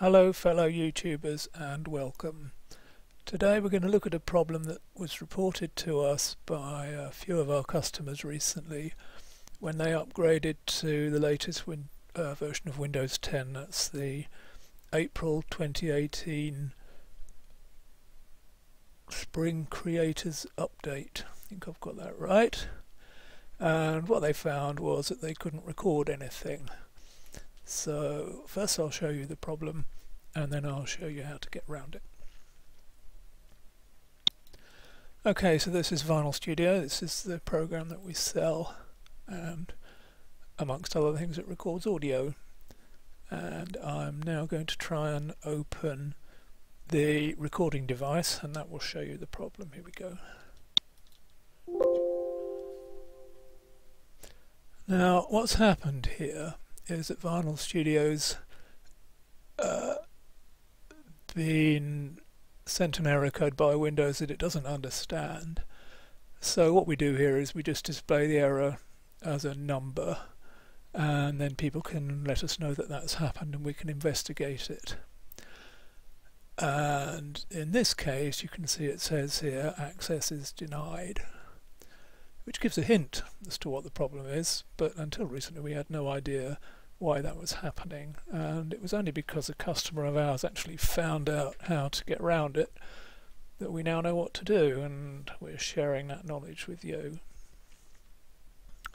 Hello fellow YouTubers and welcome. Today we're going to look at a problem that was reported to us by a few of our customers recently when they upgraded to the latest version of Windows 10. That's the April 2018 Spring Creators Update. I think I've got that right. And what they found was that they couldn't record anything. So first I'll show you the problem and then I'll show you how to get around it. Okay, so this is Vinyl Studio. This is the program that we sell, and amongst other things it records audio. And I'm now going to try and open the recording device and that will show you the problem. Here we go. Now what's happened here is that Vinyl Studio's been sent an error code by Windows that it doesn't understand. So what we do here is we just display the error as a number, and then people can let us know that that's happened and we can investigate it. And in this case you can see it says here access is denied, which gives a hint as to what the problem is, but until recently we had no idea why that was happening, and it was only because a customer of ours actually found out how to get around it that we now know what to do, and we're sharing that knowledge with you.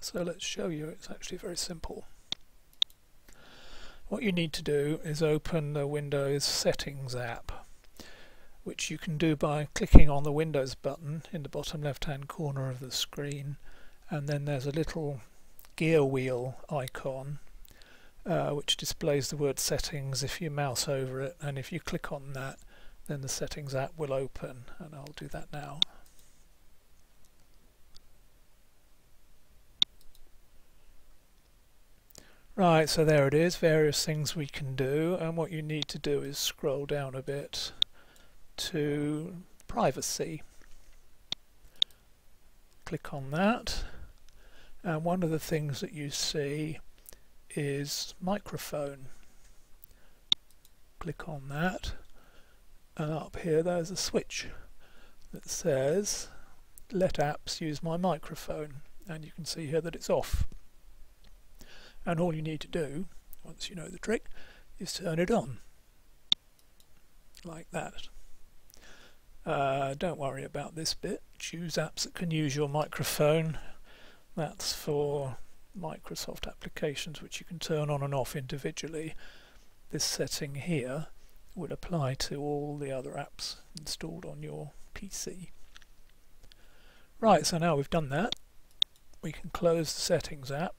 So let's show you. It's actually very simple. What you need to do is open the Windows Settings app, which you can do by clicking on the Windows button in the bottom left hand corner of the screen, and then there's a little gear wheel icon which displays the word settings if you mouse over it, and if you click on that then the settings app will open, and I'll do that now. Right, so there it is, various things we can do, and what you need to do is scroll down a bit to privacy. Click on that, and one of the things that you see is microphone. Click on that, and up here there's a switch that says let apps use my microphone, and you can see here that it's off. And all you need to do, once you know the trick, is turn it on like that. Don't worry about this bit. Choose apps that can use your microphone. That's for Microsoft applications, which you can turn on and off individually. This setting here would apply to all the other apps installed on your PC. Right, so now we've done that, we can close the Settings app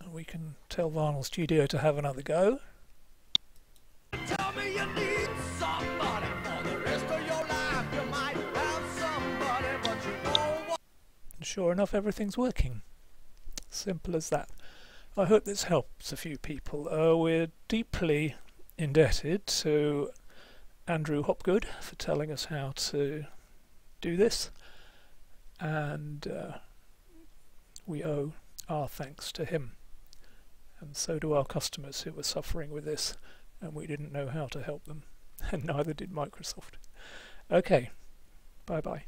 and we can tell Vinyl Studio to have another go. Tell me you need somebody for the rest of your life. You might have somebody, but you know what. And sure enough, everything's working. Simple as that. I hope this helps a few people. We're deeply indebted to Andrew Hopwood for telling us how to do this, and we owe our thanks to him, and so do our customers who were suffering with this and we didn't know how to help them, and neither did Microsoft. Okay, bye bye.